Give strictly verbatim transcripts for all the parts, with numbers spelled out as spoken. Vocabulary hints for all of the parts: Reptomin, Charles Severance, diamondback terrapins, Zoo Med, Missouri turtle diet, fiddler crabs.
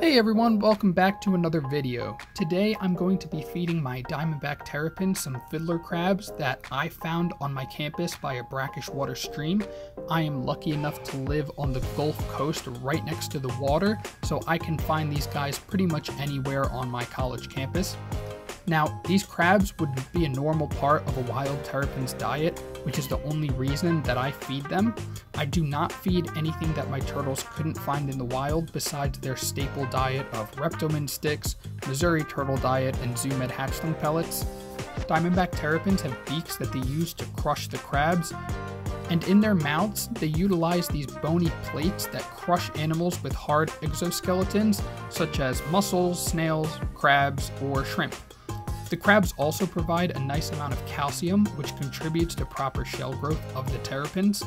Hey everyone, welcome back to another video. Today I'm going to be feeding my diamondback terrapins some fiddler crabs that I found on my campus by a brackish water stream. I am lucky enough to live on the Gulf Coast right next to the water, so I can find these guys pretty much anywhere on my college campus. Now, these crabs would be a normal part of a wild terrapin's diet, which is the only reason that I feed them. I do not feed anything that my turtles couldn't find in the wild besides their staple diet of Reptomin sticks, Missouri turtle diet, and Zoo Med hatchling pellets. Diamondback terrapins have beaks that they use to crush the crabs, and in their mouths, they utilize these bony plates that crush animals with hard exoskeletons, such as mussels, snails, crabs, or shrimp. The crabs also provide a nice amount of calcium, which contributes to proper shell growth of the terrapins.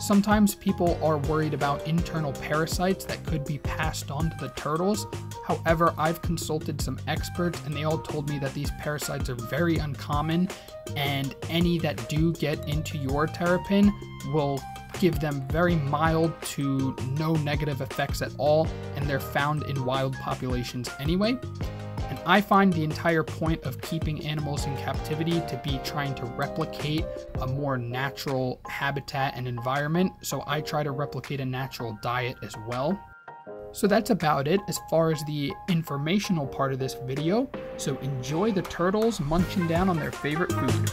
Sometimes people are worried about internal parasites that could be passed on to the turtles. However, I've consulted some experts and they all told me that these parasites are very uncommon, and any that do get into your terrapin will give them very mild to no negative effects at all, and they're found in wild populations anyway. And I find the entire point of keeping animals in captivity to be trying to replicate a more natural habitat and environment, so I try to replicate a natural diet as well. So that's about it as far as the informational part of this video, so enjoy the turtles munching down on their favorite food.